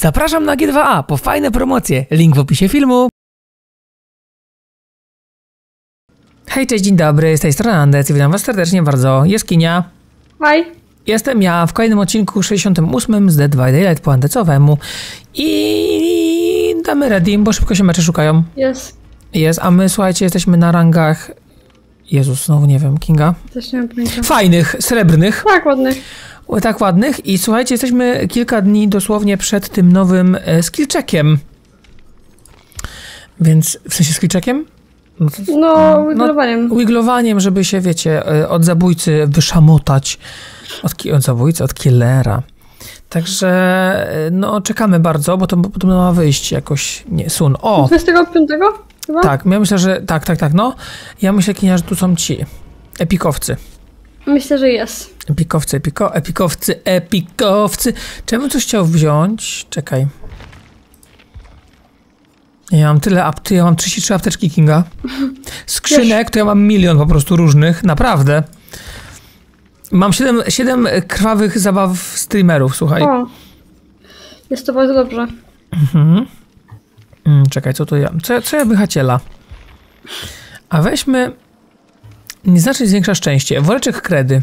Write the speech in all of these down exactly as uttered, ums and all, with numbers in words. Zapraszam na G dwa A po fajne promocje. Link w opisie filmu. Hej, cześć, dzień dobry, z tej strony Andec i witam was serdecznie bardzo. Jaskinia. Hej. Jestem ja w kolejnym odcinku sześćdziesiątym ósmym z Dead by Daylight po Undecowemu. I damy ready, bo szybko się mecze szukają. Jest. Jest, a my słuchajcie, jesteśmy na rangach... Jezus, znowu nie wiem, Kinga. Też nie mam pojęcia. Fajnych, srebrnych. Tak, ładnych. Tak ładnych i słuchajcie, jesteśmy kilka dni dosłownie przed tym nowym skillcheckiem. Więc, w sensie skillcheckiem? No, no wiglowaniem. No, wiglowaniem, żeby się, wiecie, od zabójcy wyszamotać. Od, od zabójcy, od killera. Także, no, czekamy bardzo, bo to podobno ma wyjść jakoś, nie, sun. O! dwudziestego piątego? Chyba? Tak, ja myślę, że, tak, tak, tak, no. Ja myślę, Kinia, że tu są ci epikowcy. Myślę, że jest. Epikowcy, epiko, epikowcy, epikowcy. Czemu coś chciał wziąć? Czekaj. Ja mam tyle, apty, ja mam trzydzieści trzy apteczki, Kinga. Skrzynek, wiesz, to ja mam milion po prostu różnych, naprawdę. Mam siedem krwawych zabaw streamerów, słuchaj. O, jest to bardzo dobrze. Mhm. Czekaj, co to ja, co, co ja by haciela? A weźmy... Nieznacznie zwiększa szczęście. Woreczek kredy.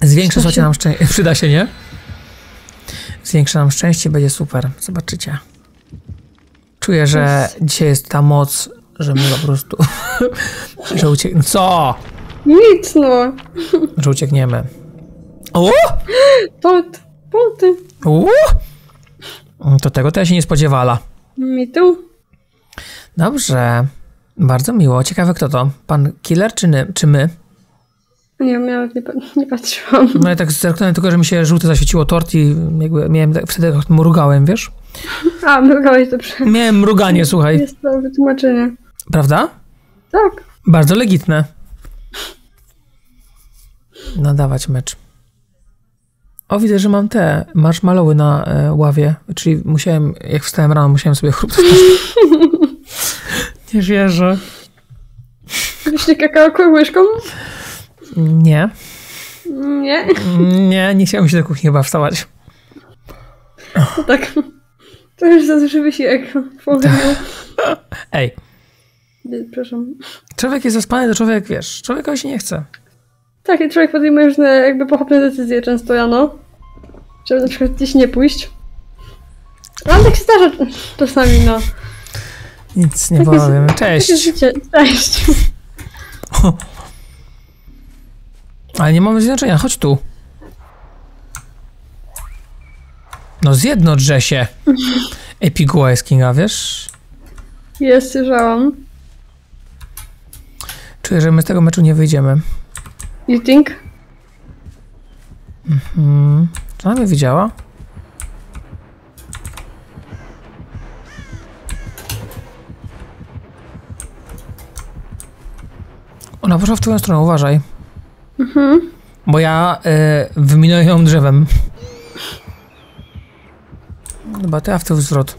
Zwiększa, słuchajcie, nam szczęście. Przyda się, nie? Zwiększa nam szczęście, będzie super. Zobaczycie. Czuję, że yes. Dzisiaj jest ta moc, że my po prostu... że uciekniemy. Co? Nic, no. Że uciekniemy. O! To... Punkty. To tego to ja się nie spodziewała. Mi tu. Dobrze. Bardzo miło. Ciekawe kto to? Pan killer czy, nie, czy my? Nie wiem, ja nie, nie patrzyłam. No ja tak zerknąłem tylko, że mi się żółte zaświeciło tort i jakby miałem, tak, wtedy mrugałem, wiesz? A, mrugałeś, dobrze. Miałem mruganie, słuchaj. Jest to wytłumaczenie. Prawda? Tak. Bardzo legitne. No dawać mecz. O, widzę, że mam te marshmallowy na e, ławie, czyli musiałem, jak wstałem rano, musiałem sobie chrupnąć. Nie wierzę. Byście kakałką łyżką? Nie. Nie? Nie, nie chciałem się do kuchni chyba wstawać. No tak. To już za duży wysiłek. Ej. Przepraszam. Człowiek jest zaspany, to człowiek, wiesz, człowieka się nie chce. Tak, i człowiek podejmuje różne jakby pochopne decyzje często rano. Żeby na przykład gdzieś nie pójść. Ale tak się zdarza czasami, no. Nic nie powiem. Cześć. Cześć. O. Ale nie mamy znaczenia. Chodź tu. No zjednodrze się. Epiguła jest Kinga, wiesz? Jest, słyszałam. Czuję, że my z tego meczu nie wyjdziemy. You think? Mhm. Czy ona mnie widziała? Ona poszła w twoją stronę, uważaj. Mhm. Bo ja y, wyminąłem ją drzewem. Dobra, to ja w tył zwrot.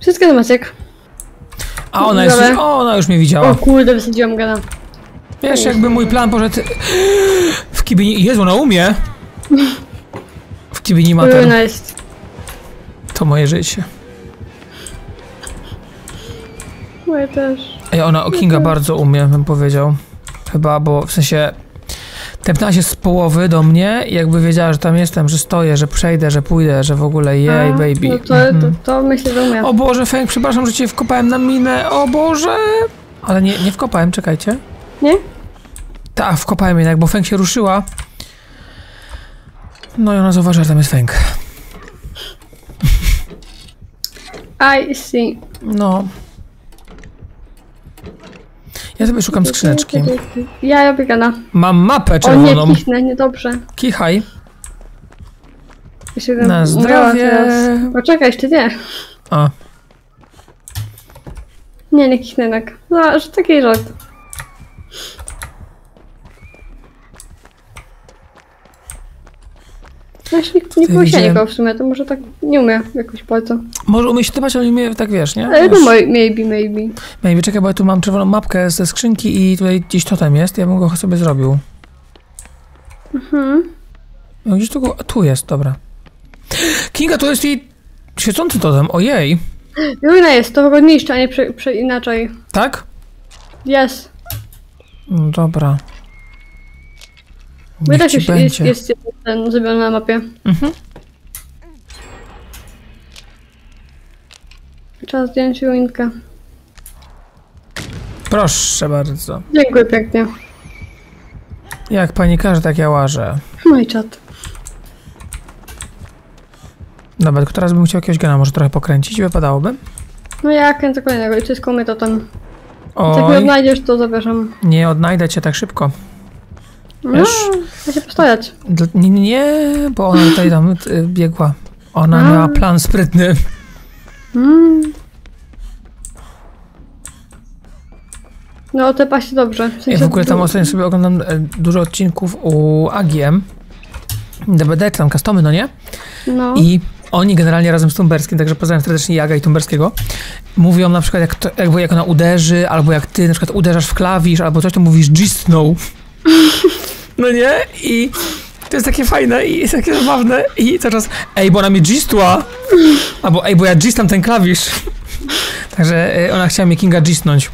Wszystko na Maciek. A ona jest już, o, ona już mnie widziała. O kurde, wysadziłam gada. Wiesz, jakby mój plan poszedł... W kibini... Jezu, ona umie! W kibini ma ten... To moje życie. Ja też. Ej, ona o Kinga bardzo umie, bym powiedział. Chyba, bo w sensie tepnęła się z połowy do mnie i jakby wiedziała, że tam jestem, że stoję, że przejdę, że pójdę, że w ogóle jej, a, baby. No to, mhm. to, to myślę, że umiem. O Boże, Feng, przepraszam, że cię wkopałem na minę, o Boże! Ale nie, nie wkopałem, czekajcie. Nie? Tak, wkopałem jednak, bo Feng się ruszyła. No i ona zauważyła, że tam jest Feng. I see. No. Ja sobie szukam skrzyneczki. Ja ja biegana. Mam mapę czerwoną. O nie, kichnę, niedobrze. Kichaj. Ja na zdrowie. Poczekaj, jeszcze nie. A. Nie, nie kichnę jednak. No, że taki żart. No, jeśli nie pomyślałem nikogo w sumie, to może tak nie umie jakoś bardzo. Może umie się typać, ale nie umie, tak wiesz, nie? Ale no maybe, maybe. Maybe, czekaj, bo ja tu mam czerwoną mapkę ze skrzynki i tutaj gdzieś totem jest, ja bym go sobie zrobił. Mhm. No gdzieś tu go... Tu jest, dobra. Kinga, to jest jej świecący totem, ojej. Ruina jest, to chyba niszczy, a nie prze, prze inaczej. Tak? Jest. No dobra. Bo tak jest, jest, jest ten zrobiony na mapie. Mhm. Trzeba zdjąć ruinkę. Proszę bardzo. Dziękuję pięknie. Jak pani każe, tak ja łażę. Mój czat. Dobra, tylko teraz bym chciał jakiegoś gena może trochę pokręcić, wypadałoby? No ja kręcę kolejnego i wszystko mnie to tam. Jak nie odnajdziesz, to zapraszam. Nie odnajdę cię tak szybko. No, ja się postojać. Nie, nie, bo ona tutaj tam biegła. Ona A. miała plan sprytny. Mm. No, te pasie dobrze. W sensie ja w ogóle tam ostatnio sobie oglądam dużo odcinków u A G M. D B D, tam customy, no nie? No. I oni generalnie razem z Tumberskim, także pozdrawiam serdecznie Jaga i Tumberskiego, mówią na przykład, jak, to, jakby jak ona uderzy, albo jak ty na przykład uderzasz w klawisz, albo coś, to mówisz gisnął. No nie? I to jest takie fajne i jest takie zabawne. I teraz, ej, bo ona mi gistła, albo ej, bo ja gistam ten klawisz. Także ona chciała mi Kinga gisnąć.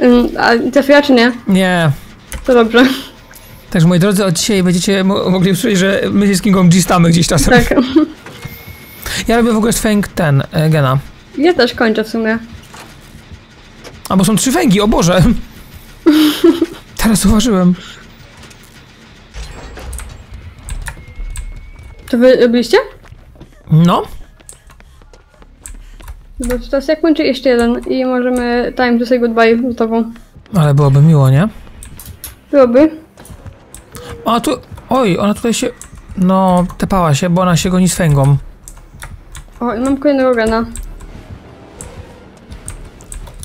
Um, a trafiła czy nie? Nie. To dobrze. Także moi drodzy, od dzisiaj będziecie mogli usłyszeć, że my się z Kingą gistamy gdzieś czasem. Tak. Ja robię w ogóle feng ten, e, gena. Ja też kończę w sumie. A bo są trzy fęgi, o Boże! Teraz zauważyłem. To wy robiliście? No. Dobra, to teraz jak kończy jeszcze jeden i możemy time to say goodbye z tobą. Ale byłoby miło, nie? Byłoby. A tu... Oj, ona tutaj się... No, tepała się, bo ona się goni z fęgą. O, mam kolejnego gena.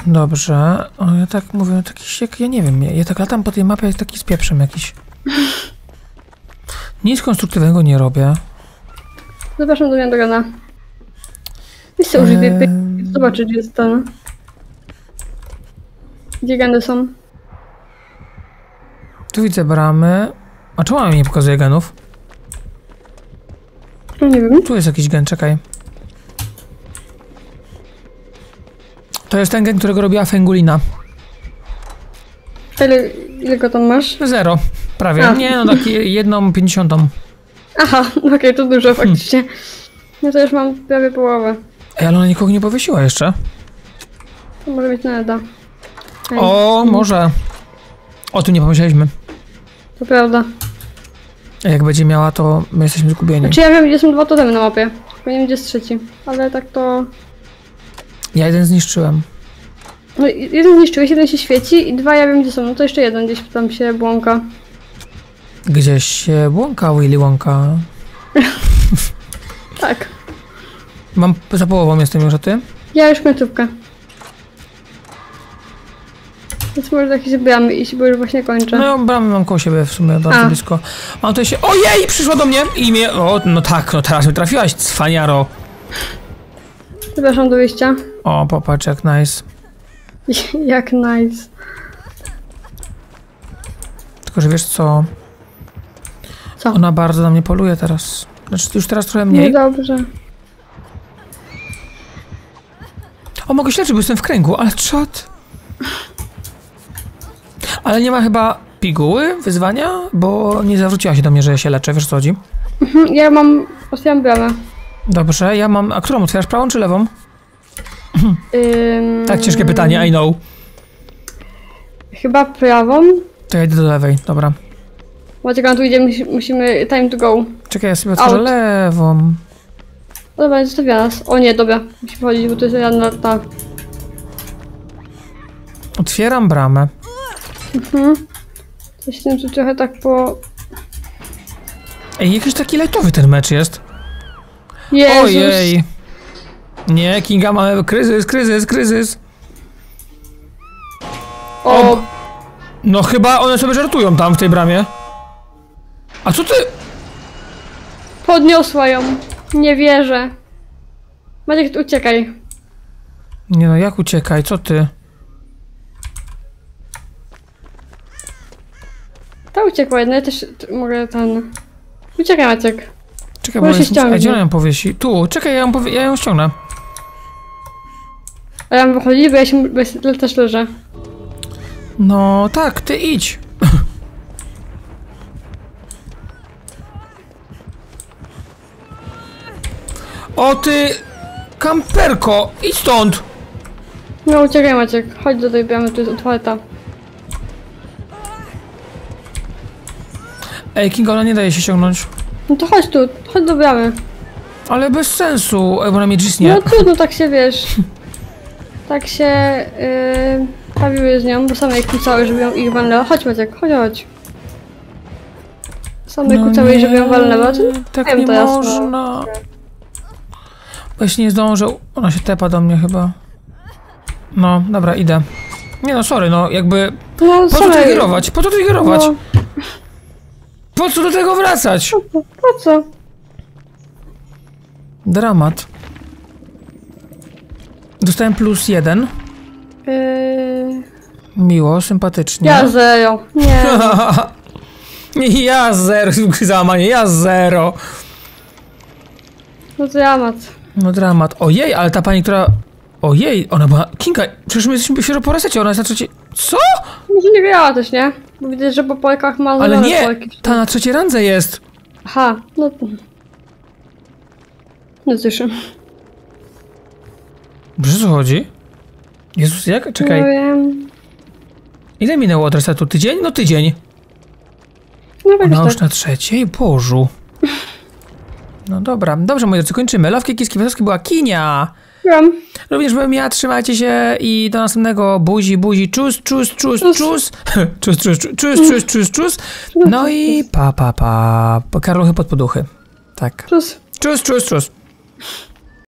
Dobrze. O, ja tak mówię, taki jak ja nie wiem, ja, ja tak latam po tej mapie, jak taki z pieprzem jakiś. Nic konstruktywnego nie robię. Zapraszam do mnie do gena. Jest to eee... użyj zobaczyć, gdzie jest ten. Gdzie geny są? Tu widzę bramy. A czemu ona mi nie pokazuje genów? Nie wiem. Tu jest jakiś gen, czekaj. To jest ten gen, którego robiła Fengulina. Ile, ile go tam masz? Zero. Prawie. A. Nie, no tak jedną pięćdziesiątą. Aha, okej, okay, to dużo faktycznie. Hmm. Ja to już mam prawie połowę. Ej, ale ona nikogo nie powiesiła jeszcze. To może mieć nada. Ej. O, może. O tym nie pomyśleliśmy. To prawda. Jak będzie miała, to my jesteśmy zgubieni. Znaczy ja wiem, gdzie są dwa totemy na mapie. Tylko nie wiem, gdzie jest trzeci. Ale tak to... Ja jeden zniszczyłem. No, jeden zniszczyłeś, jeden się świeci i dwa ja wiem, gdzie są. No to jeszcze jeden gdzieś tam się błąka. Gdzieś się błąka, Willy Wonka. Tak. Mam za połową jestem już, a ty? Ja już końcówkę. Więc może jakieś bramy iść, bo już właśnie kończę. No bramy mam koło siebie w sumie, bardzo a. blisko. Mam tutaj się... Ojej! Przyszła do mnie! I mnie... O, no tak, no teraz mi trafiłaś, cwaniaro. Zapraszam do wyjścia. O, popatrz, jak nice. Jak nice. Tylko, że wiesz co? Co? Ona bardzo na mnie poluje teraz. Znaczy, już teraz trochę mniej. No dobrze. O, mogę śleczyć, bo jestem w kręgu, ale czad. Ale nie ma chyba piguły, wyzwania, bo nie zawróciła się do mnie, że ja się leczę, wiesz co chodzi? Ja mam... otwieram bramę. Dobrze, ja mam... A którą otwierasz? Prawą czy lewą? Ym... Tak ciężkie pytanie, I know. Chyba prawą. To ja idę do lewej, dobra. Maciek, tu idzie, musimy... time to go. Czekaj, ja sobie otworzę lewą. Dobra, zostawia nas. O nie, dobra. Musimy chodzić, bo to jest jedna... Ta. Otwieram bramę. Mhm. Coś tym, że trochę tak po... Ej, jakiś taki lightowy ten mecz jest. Jezus. Ojej. Nie, Kinga, mamy kryzys, kryzys, kryzys. O. o. No chyba one sobie żartują tam w tej bramie. A co ty? Podniosła ją. Nie wierzę. Maciek, uciekaj. Nie no, jak uciekaj? Co ty? uciekł ładnie, ja też mogę ten... Uciekaj, Maciek. Czekaj, bo się ściągnę. A gdzie ona ją powiesi? Tu, czekaj, ja ją, powie... ja ją ściągnę. A ja mam wychodzić, bo ja się bo ja też leżę. No tak, ty idź. O ty... Kamperko, idź stąd! No uciekaj, Maciek, chodź do tej bramy, tu jest toaleta. Ej, Kinga, ona nie daje się ściągnąć. No to chodź tu, chodź do bramy. Ale bez sensu, bo ona mnie drzisnie. No trudno, tak się wiesz. Tak się yy, bawiły z nią, bo same jej kłócały, żeby ją ich walnęła. Chodź, Maciek, chodź, chodź. Same no kłócały jej, żeby ją walnęła. Tak wiem, nie teraz, można. Właśnie nie zdążył. Ona się tepa do mnie chyba. No, dobra, idę. Nie no, sorry, no jakby... No, po co triggerować? Po co triggerować? No. Po co do tego wracać? Po co? Po co? Dramat. Dostałem plus jeden. Yy... Miło, sympatycznie. Ja zero. Nie. Ja zero. Załamanie, ja zero. No dramat. No dramat. Ojej, ale ta pani, która... Ojej, ona była... Kinga, przecież my jesteśmy świeżo po resecie, ona jest na trzeciej... Co? Może nie grała też, nie? Bo widzę, że po Polkach ma... Ale nie! Polki. Ta na trzeciej randze jest! Aha, no... No cóż... Przecież co chodzi? Jezus, jak? Czekaj... No wiem... Ile minęło od resetu? Tydzień? No tydzień! No ona już tak. Na trzeciej? Bożu... No dobra, dobrze moi drodzy, kończymy. Lawki, kiski, wioski była Kinia! Również byłem ja, trzymajcie się i do następnego. Buzi, buzi, czus, czus, czus, czus, czus, czus, czus, czus, czus, czus, no i pa, pa, pa, karluchy pod poduchy, tak, czus, czus, czus, czus.